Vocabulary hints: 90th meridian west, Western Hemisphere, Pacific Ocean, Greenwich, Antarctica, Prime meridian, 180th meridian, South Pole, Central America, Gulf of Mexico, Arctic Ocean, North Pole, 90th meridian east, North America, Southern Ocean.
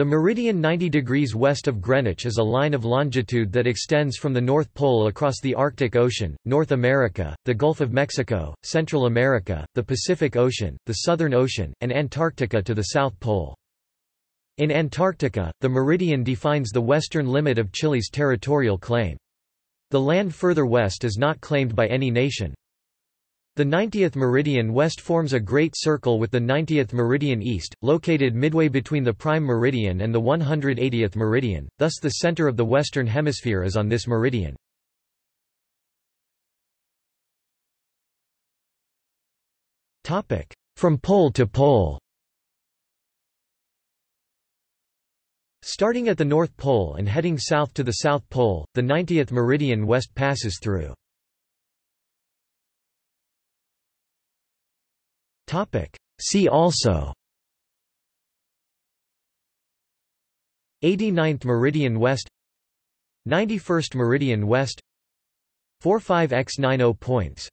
The meridian 90 degrees west of Greenwich is a line of longitude that extends from the North Pole across the Arctic Ocean, North America, the Gulf of Mexico, Central America, the Pacific Ocean, the Southern Ocean, and Antarctica to the South Pole. In Antarctica, the meridian defines the western limit of Chile's territorial claim. The land further west is not claimed by any nation. The 90th meridian west forms a great circle with the 90th meridian east, located midway between the Prime meridian and the 180th meridian, thus the center of the Western Hemisphere is on this meridian. From pole to pole. Starting at the North Pole and heading south to the South Pole, the 90th meridian west passes through. See also: 89th meridian west, 91st meridian west, 45×90 points.